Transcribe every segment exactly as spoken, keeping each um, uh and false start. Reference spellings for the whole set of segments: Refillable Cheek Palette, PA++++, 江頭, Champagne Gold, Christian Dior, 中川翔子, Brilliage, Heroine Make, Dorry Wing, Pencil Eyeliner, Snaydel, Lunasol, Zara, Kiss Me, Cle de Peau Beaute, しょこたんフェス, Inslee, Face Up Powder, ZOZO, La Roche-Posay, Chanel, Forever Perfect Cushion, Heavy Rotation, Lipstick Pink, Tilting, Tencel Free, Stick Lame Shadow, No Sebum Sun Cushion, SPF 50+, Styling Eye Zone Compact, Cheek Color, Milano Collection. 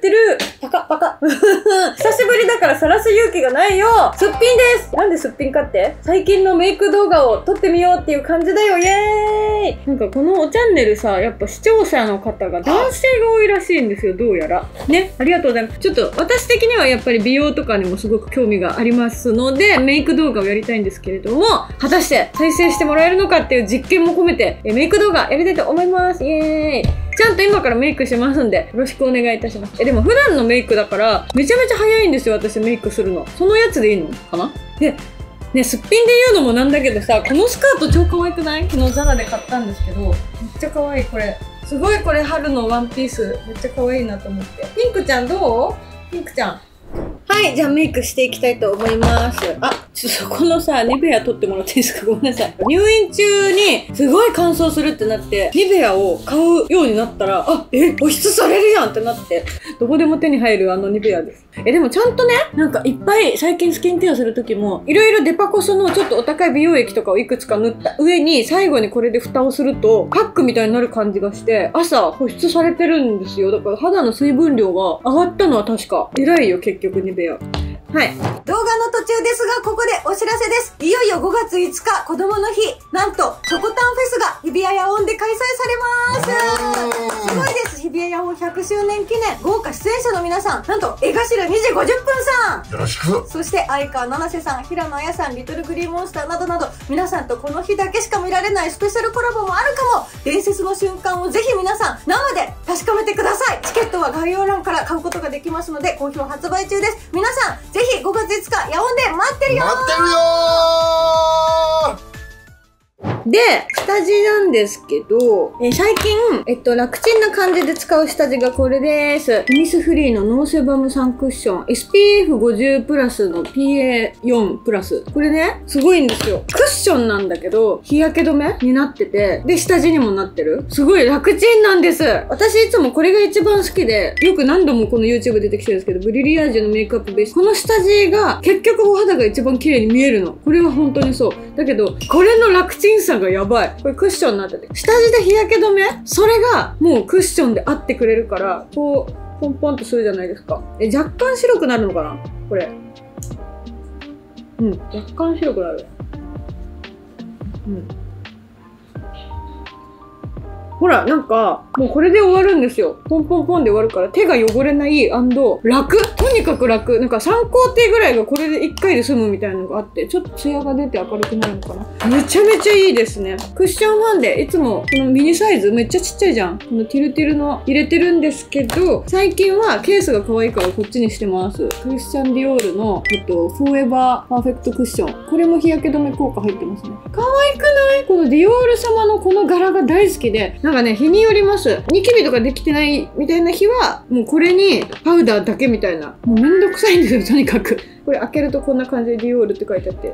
ってる。パカパカ。久しぶりだから晒す勇気がないよ。すっぴんです。なんですっぴんかって？最近のメイク動画を撮ってみようっていう感じだよ。イエーイ。なんかこのおチャンネルさ、やっぱ視聴者の方が男性が多いらしいんですよ。どうやら。ね、ありがとうございます。ちょっと私的にはやっぱり美容とかにもすごく興味がありますので、メイク動画をやりたいんですけれども、果たして再生してもらえるのかっていう実験も込めて、メイク動画やりたいと思います。イエーイ。ちゃんと今からメイクしますんで、よろしくお願いいたします。え、でも普段のメイクだから、めちゃめちゃ早いんですよ、私メイクするの。そのやつでいいのかな？で、ね、すっぴんで言うのもなんだけどさ、このスカート超可愛くない？昨日ザラで買ったんですけど、めっちゃ可愛い、これ。すごいこれ春のワンピース、めっちゃ可愛いなと思って。ピンクちゃんどう？ピンクちゃん。はい、じゃあメイクしていきたいと思います。あ、ちょっとそこのさ、ニベア取ってもらっていいですか？ごめんなさい。入院中にすごい乾燥するってなって、ニベアを買うようになったら、あ、え、保湿されるやんってなって、どこでも手に入るあのニベアです。え、でもちゃんとね、なんかいっぱい最近スキンケアするときも、いろいろデパコスのちょっとお高い美容液とかをいくつか塗った上に、最後にこれで蓋をすると、パックみたいになる感じがして、朝保湿されてるんですよ。だから肌の水分量が上がったのは確か。偉いよ、結局ニベア。はい。動画の途中ですが、ここでお知らせです。いよいよごがついつか、こどもの日、なんと、チョコタンフェスが日比谷野音で開催されます。すごいです。日比谷野音ひゃくしゅうねん記念、豪華出演者の皆さん、なんと、江頭にじごじゅっぷんさん。よろしく。そして、相川七瀬さん、平野綾さん、リトルグリーンモンスターなどなど、皆さんとこの日だけしか見られないスペシャルコラボもあるかも。伝説の瞬間をぜひ皆さん、生で確かめてください。チケットは概要欄から買うことができますので、好評発売中です。皆さん、ぜひごがついつか、野音で待ってるよー待ってるよーで、下地なんですけど、え最近、えっと、楽ちんな感じで使う下地がこれです。テニスフリーのノーセバムサンクッション。エスピーエフごじゅう プラスの ピーエーよん プラス。これね、すごいんですよ。クッションなんだけど、日焼け止めになってて、で、下地にもなってる。すごい楽ちんなんです。私いつもこれが一番好きで、よく何度もこの YouTube 出てきてるんですけど、ブリリアージュのメイクアップベース。この下地が、結局お肌が一番綺麗に見えるの。これは本当にそう。だけど、これの楽ちん審査がやばい。これクッションになってて。下地で日焼け止め？それがもうクッションで合ってくれるから、こう、ポンポンとするじゃないですか。え、若干白くなるのかな？これ。うん、若干白くなる。うん。ほら、なんか、もうこれで終わるんですよ。ポンポンポンで終わるから、手が汚れない&楽。とにかく楽。なんかさんこうていぐらいがこれでいっかいで済むみたいなのがあって、ちょっとツヤが出て明るくなるのかな。めちゃめちゃいいですね。クッションファンデ、いつもこのミニサイズめっちゃちっちゃいじゃん。このティルティルの入れてるんですけど、最近はケースが可愛いからこっちにしてます。クリスチャン・ディオールの、えっと、フォーエバーパーフェクトクッション。これも日焼け止め効果入ってますね。可愛くない？このディオール様のこの柄が大好きで、なんかね、日によります。ニキビとかできてないみたいな日は、もうこれにパウダーだけみたいな。もうめんどくさいんですよ、とにかく。これ開けるとこんな感じでディオールって書いてあって。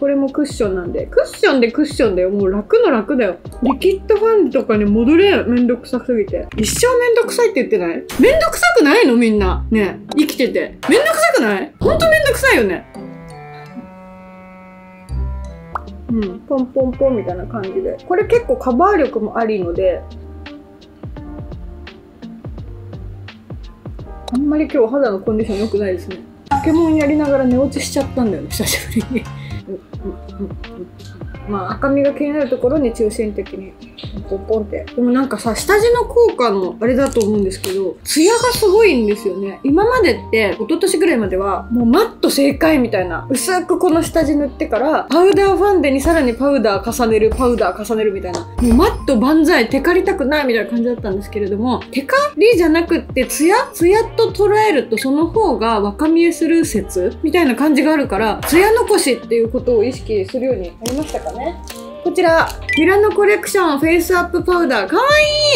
これもクッションなんで。クッションでクッションだよ。もう楽の楽だよ。リキッドファンデとかに戻れん。めんどくさすぎて。一生めんどくさいって言ってない？めんどくさくないのみんな。ね。生きてて。めんどくさくない？ほんとめんどくさいよね。うん、ポンポンポンみたいな感じで。これ結構カバー力もありので、あんまり今日肌のコンディション良くないですね。ポケモンやりながら寝落ちしちゃったんだよね、久しぶりに。まあ赤みが気になるところに中心的にポンポンって。でもなんかさ、下地の効果のあれだと思うんですけど、ツヤがすごいんですよね。今までって、一昨年ぐらいまでは、もうマット正解みたいな。薄くこの下地塗ってから、パウダーファンデにさらにパウダー重ねる、パウダー重ねるみたいな。もうマット万歳、テカりたくないみたいな感じだったんですけれども、テカりじゃなくってツヤツヤと捉えるとその方が若見えする説みたいな感じがあるから、ツヤ残しっていうことを意識するようになりましたかね。こちら、ミラノコレクションフェイスアップパウダー。かわ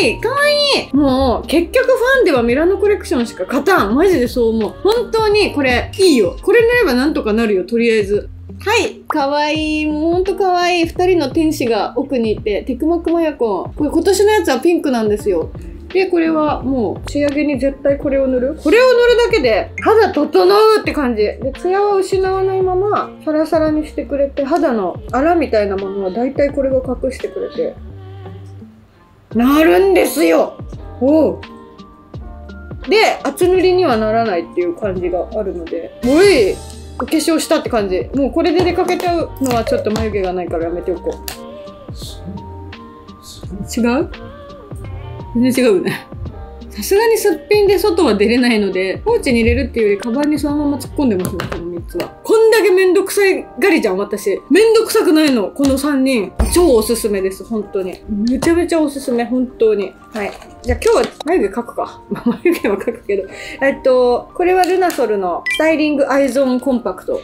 いいかわいいもう、結局ファンではミラノコレクションしか勝たん。マジでそう思う。本当にこれ、いいよ。これ塗ればなんとかなるよ、とりあえず。はい。かわいい。もうほんとかわいい。二人の天使が奥にいて、テクマクマヤコン。これ今年のやつはピンクなんですよ。で、これはもう仕上げに絶対これを塗る。これを塗るだけで肌整うって感じ。で、ツヤは失わないままサラサラにしてくれて、肌のあらみたいなものは大体これが隠してくれて、なるんですよ。おう。で厚塗りにはならないっていう感じがあるので、おいお化粧したって感じ。もうこれで出かけちゃうのはちょっと眉毛がないからやめておこう。違う？全然違うね。さすがにすっぴんで外は出れないので、ポーチに入れるっていうよりカバンにそのまま突っ込んでますね、このみっつは。こんだけめんどくさいがりじゃん、私。めんどくさくないの、このさんにん。超おすすめです、本当に。めちゃめちゃおすすめ、本当に。はい。じゃあ今日は眉毛描くか。眉毛は描くけど。えっと、これはルナソルのスタイリングアイゾーンコンパクト。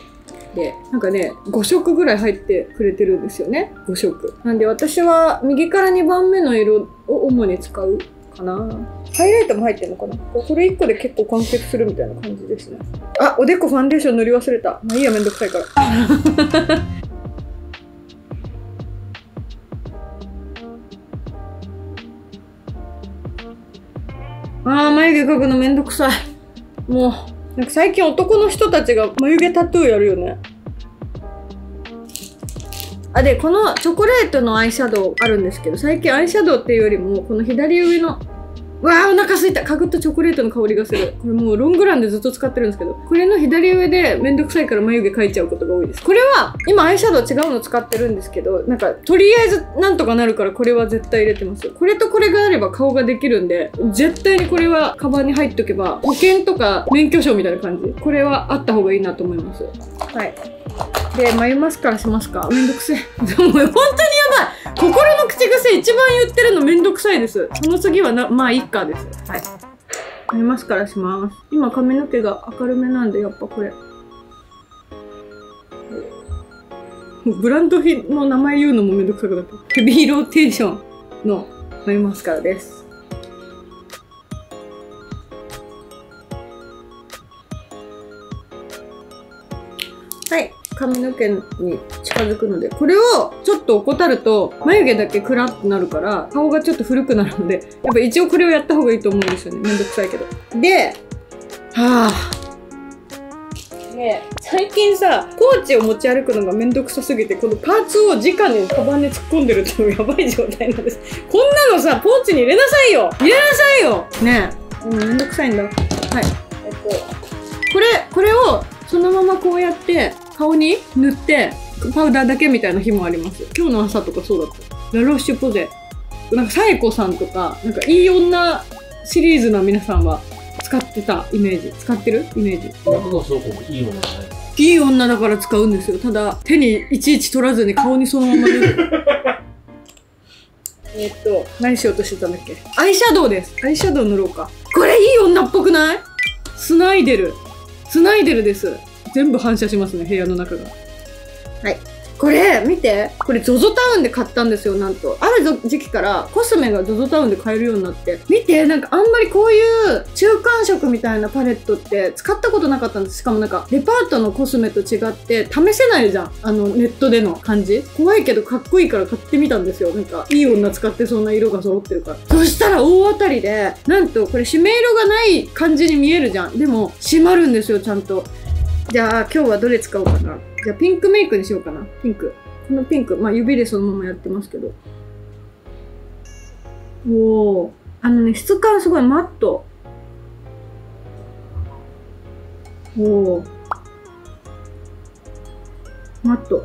で、なんかね、ごしょくぐらい入ってくれてるんですよね。ごしょく。なんで私は右からにばんめの色を主に使うかな。ハイライトも入ってるのかな。これいっこで結構完結するみたいな感じですね。あ、おでこファンデーション塗り忘れた。まあいいや、めんどくさいから。あー、眉毛描くのめんどくさい。もう、なんか最近男の人たちが眉毛タトゥーやるよね。あ、で、このチョコレートのアイシャドウあるんですけど、最近アイシャドウっていうよりも、この左上の、うわーお腹すいた、かぐったチョコレートの香りがする。これもうロングランでずっと使ってるんですけど、これの左上でめんどくさいから眉毛描いちゃうことが多いです。これは、今アイシャドウ違うの使ってるんですけど、なんか、とりあえずなんとかなるからこれは絶対入れてます。これとこれがあれば顔ができるんで、絶対にこれはカバンに入っとけば、保険とか免許証みたいな感じ。これはあった方がいいなと思います。はい。で、眉マスカラしますか？めんどくせえ。もう本当にやばい！心の口癖一番言ってるのめんどくさいです。その次はな、まあいっかです。はい。眉マスカラします。今髪の毛が明るめなんで、やっぱこれ。ブランドの名前言うのもめんどくさくなった。ヘビーローテーションの眉マスカラです。はい。髪の毛に近づくので、これをちょっと怠ると眉毛だけクラッとなるから顔がちょっと古くなるので、やっぱ一応これをやった方がいいと思うんですよね。めんどくさいけど。で、はぁ、ね、最近さ、ポーチを持ち歩くのがめんどくさすぎて、このパーツを直にカバンに突っ込んでるっていうのがやばい状態なんです。こんなのさ、ポーチに入れなさいよ、入れなさいよねえ、もうめんどくさいんだ。はい、えっとこれこれをそのままこうやって顔に塗ってパウダーだけみたいな日もあります。今日の朝とかそうだった。ラロッシュポゼ、なんかサエコさんとか、なんかいい女シリーズの皆さんは使ってたイメージ、使ってるイメージ。いい女じゃない、いい女だから使うんですよ。ただ手にいちいち取らずに顔にそのまま塗る。えっと何しようとしてたんだっけ。アイシャドウです。アイシャドウ塗ろうか。これいい女っぽくない？スナイデル、スナイデルです。全部反射しますね、部屋の中が。はい。これ、見て。これ、ゾゾ タウンで買ったんですよ、なんと。ある時期から、コスメが ゾゾ タウンで買えるようになって。見て、なんかあんまりこういう中間色みたいなパレットって使ったことなかったんです。しかもなんか、デパートのコスメと違って、試せないじゃん。あの、ネットでの感じ。怖いけど、かっこいいから買ってみたんですよ。なんか、いい女使ってそうな色が揃ってるから。そしたら、大当たりで、なんと、これ、締め色がない感じに見えるじゃん。でも、締まるんですよ、ちゃんと。じゃあ今日はどれ使おうかな。じゃあピンクメイクにしようかな。ピンク。このピンク。まあ指でそのままやってますけど。おー。あのね、質感すごいマット。おー。マット。こ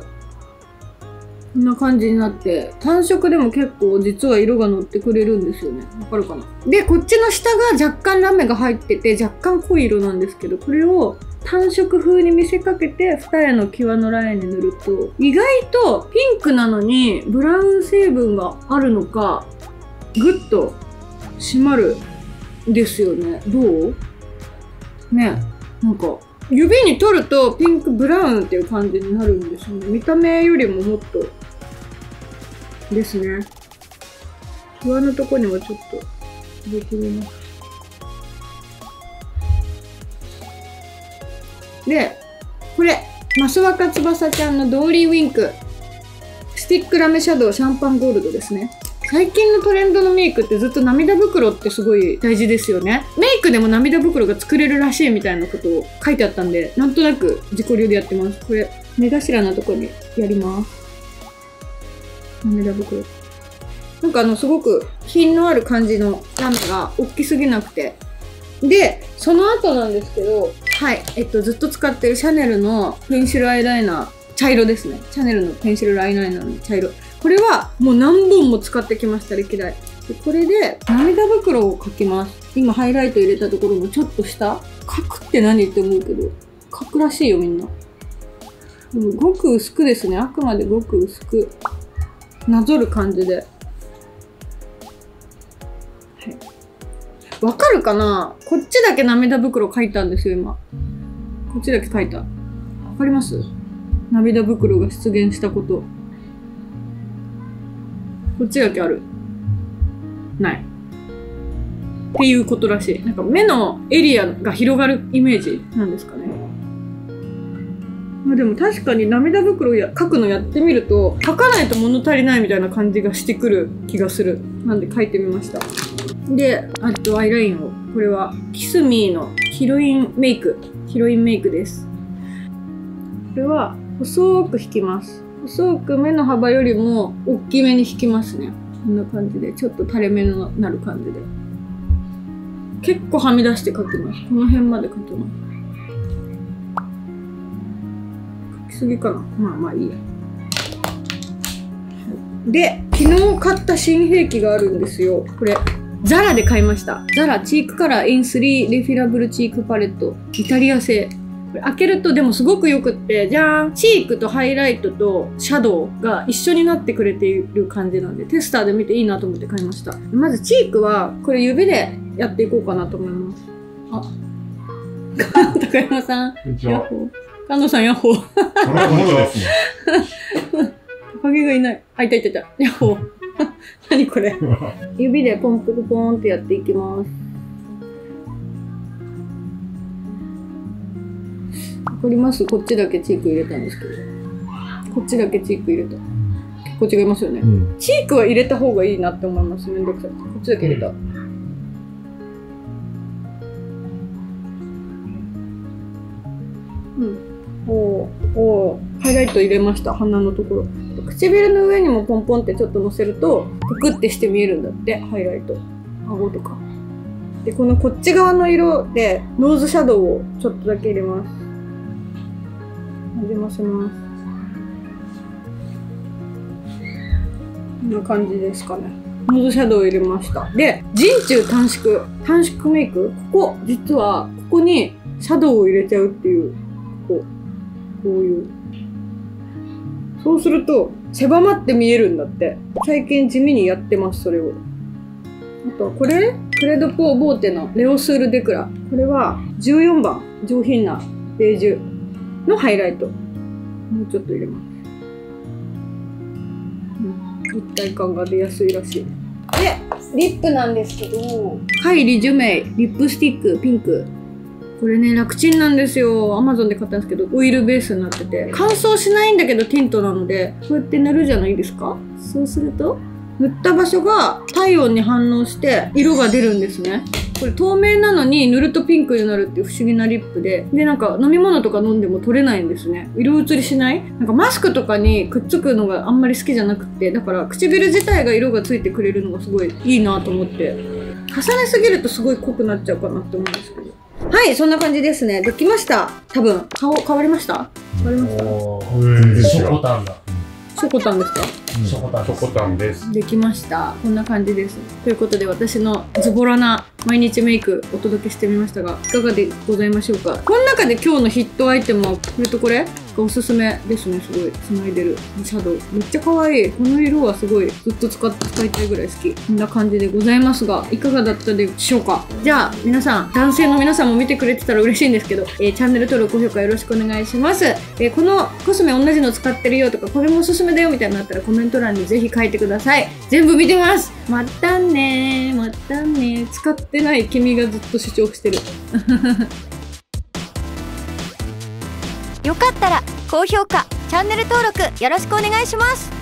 んな感じになって、単色でも結構実は色が乗ってくれるんですよね。わかるかな？で、こっちの下が若干ラメが入ってて、若干濃い色なんですけど、これを単色風に見せかけて二重の際のラインに塗ると、意外とピンクなのにブラウン成分があるのか、ぐっと締まるんですよね。どう？ね、なんか指に取るとピンクブラウンっていう感じになるんですよね。見た目よりももっとですね。際のとこにもちょっと入れてみます。で、これ、益若つばさちゃんのドーリーウィンク。スティックラメシャドウシャンパンゴールドですね。最近のトレンドのメイクってずっと涙袋ってすごい大事ですよね。メイクでも涙袋が作れるらしいみたいなことを書いてあったんで、なんとなく自己流でやってます。これ、目頭のとこにやります。涙袋。なんかあの、すごく品のある感じのラメが大きすぎなくて、で、その後なんですけど、はい、えっと、ずっと使ってるシャネルのペンシルアイライナー、茶色ですね。シャネルのペンシルアイライナーの茶色。これはもう何本も使ってきました、歴代。でこれで涙袋を描きます。今ハイライト入れたところのちょっと下。描くって何って思うけど、描くらしいよみんな。でもごく薄くですね。あくまでごく薄く。なぞる感じで。はい。わかるかな？こっちだけ涙袋描いたんですよ、今。こっちだけ描いた。わかります？涙袋が出現したこと。こっちだけある。ない。っていうことらしい。なんか目のエリアが広がるイメージなんですかね。まあでも確かに涙袋をや描くのやってみると、描かないと物足りないみたいな感じがしてくる気がする。なんで描いてみました。で、あとアイラインを。これはキスミーのヒロインメイク。ヒロインメイクです。これは細く引きます。細く目の幅よりも大きめに引きますね。こんな感じで、ちょっと垂れ目になる感じで。結構はみ出して描きます。この辺まで描きます。描きすぎかな。まあまあいいや。で、昨日買った新兵器があるんですよ。これ、ザラで買いました。ザラチークカラー インスリー リフィラブルチークパレット。イタリア製。これ開けるとでもすごくよくって、じゃーん！チークとハイライトとシャドウが一緒になってくれている感じなんで、テスターで見ていいなと思って買いました。まずチークは、これ指でやっていこうかなと思います。あ、高山さん、ヤッホー。菅野さん、ヤッホー。トカゲがいない。あ、いたいたいた。ヤッホー。何これ。指でポンポンポンってやっていきます。わかります？こっちだけチーク入れたんですけど、こっちだけチーク入れた。結構違いますよね。うん、チークは入れた方がいいなって思います。めんどくさい。こっちだけ入れた。うん。おお、ハイライト入れました。鼻のところ。唇の上にもポンポンってちょっとのせると、ぷくってして見えるんだって。ハイライト。顎とか。で、このこっち側の色でノーズシャドウをちょっとだけ入れます。なじませます。こんな感じですかね。ノーズシャドウを入れました。で、人中短縮。短縮メイク。ここ、実は、ここにシャドウを入れちゃうっていう。こう。こういう。そうすると、狭まって見えるんだって。最近地味にやってます、それを。あとはこれクレドポーボーテのレオスールデクラ。これは、じゅうよんばん。上品なベージュ。のハイライトもうちょっと入れます、うん、立体感が出やすいらしい。でリップなんですけど、カイリ・ジュメイリップスティックピンク。これね、楽ちんなんですよ。アマゾンで買ったんですけど、オイルベースになってて乾燥しないんだけどティントなので、こうやって塗るじゃないですか。そうすると塗った場所が体温に反応して色が出るんですね。これ透明なのに塗るとピンクになるっていう不思議なリップで、で、なんか飲み物とか飲んでも取れないんですね。色移りしない？なんかマスクとかにくっつくのがあんまり好きじゃなくて、だから唇自体が色がついてくれるのがすごいいいなと思って。重ねすぎるとすごい濃くなっちゃうかなって思うんですけど。はい、そんな感じですね。できました。多分。顔変わりました？変わりました？ショコタンだ。ショコタンですか？ショコタン、ショコタンです。できました。こんな感じです。ということで、私のズボラな毎日メイクお届けしてみましたが、いかがでございましょうか。この中で今日のヒットアイテムは、これとこれがおすすめですね。すごい。繋いでる。シャドウ。めっちゃ可愛い。この色はすごい。ずっと使って使いたいぐらい好き。こんな感じでございますが、いかがだったでしょうか。じゃあ、皆さん、男性の皆さんも見てくれてたら嬉しいんですけど、えー、チャンネル登録、高評価よろしくお願いします。えー、このコスメ同じの使ってるよとか、これもおすすめだよみたいになったら、コメントコメント欄にぜひ書いてください。全部見てます。またねー、またねー。使ってない君がずっと主張してる。よかったら高評価、チャンネル登録よろしくお願いします。